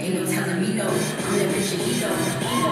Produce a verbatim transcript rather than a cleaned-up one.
Ain't no telling me no, I'm living Shaquito.